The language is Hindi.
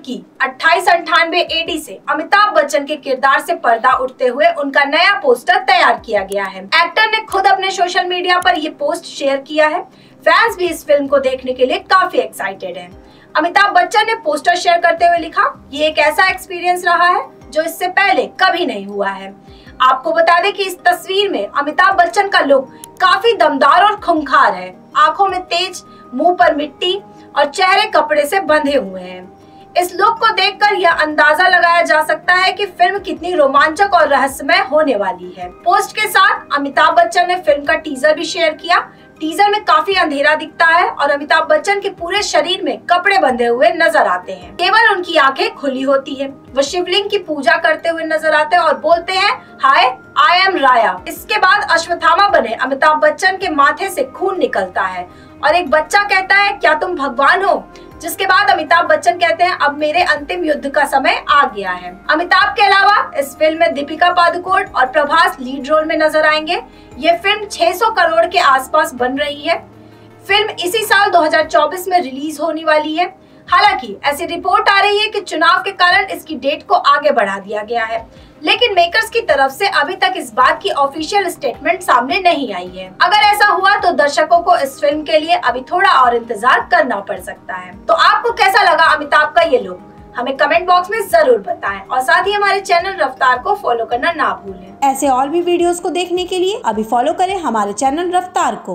कल्कि 2898 एडी से अमिताभ बच्चन के किरदार से पर्दा उठते हुए उनका नया पोस्टर तैयार किया गया है। एक्टर ने खुद अपने सोशल मीडिया पर ये पोस्ट शेयर किया है। फैंस भी इस फिल्म को देखने के लिए काफी एक्साइटेड हैं। अमिताभ बच्चन ने पोस्टर शेयर करते हुए लिखा, ये एक ऐसा एक्सपीरियंस रहा है जो इससे पहले कभी नहीं हुआ है। आपको बता दें कि इस तस्वीर में अमिताभ बच्चन का लुक काफी दमदार और खूंखार है। आंखों में तेज, मुंह पर मिट्टी और चेहरे कपड़े से बंधे हुए हैं। इस लुक को देखकर यह अंदाजा लगाया जा सकता है कि फिल्म कितनी रोमांचक और रहस्यमय होने वाली है। पोस्ट के साथ अमिताभ बच्चन ने फिल्म का टीजर भी शेयर किया। टीजर में काफी अंधेरा दिखता है और अमिताभ बच्चन के पूरे शरीर में कपड़े बंधे हुए नजर आते हैं। केवल उनकी आंखें खुली होती है। वो शिवलिंग की पूजा करते हुए नजर आते हैं और बोलते हैं, हाय आई एम राया। इसके बाद अश्वथामा बने अमिताभ बच्चन के माथे से खून निकलता है और एक बच्चा कहता है, क्या तुम भगवान हो? जिसके बाद अमिताभ बच्चन कहते हैं, अब मेरे अंतिम युद्ध का समय आ गया है। अमिताभ के अलावा इस फिल्म में दीपिका पादुकोण और प्रभास लीड रोल में नजर आएंगे। ये फिल्म 600 करोड़ के आसपास बन रही है। फिल्म इसी साल 2024 में रिलीज होने वाली है। हालांकि ऐसी रिपोर्ट आ रही है कि चुनाव के कारण इसकी डेट को आगे बढ़ा दिया गया है, लेकिन मेकर्स की तरफ से अभी तक इस बात की ऑफिशियल स्टेटमेंट सामने नहीं आई है। अगर ऐसा हुआ तो दर्शकों को इस फिल्म के लिए अभी थोड़ा और इंतजार करना पड़ सकता है। तो आपको कैसा लगा अमिताभ का ये लुक, हमें कमेंट बॉक्स में जरूर बताएं और साथ ही हमारे चैनल रफ्तार को फॉलो करना ना भूलें। ऐसे और भी वीडियोस को देखने के लिए अभी फॉलो करें हमारे चैनल रफ्तार को।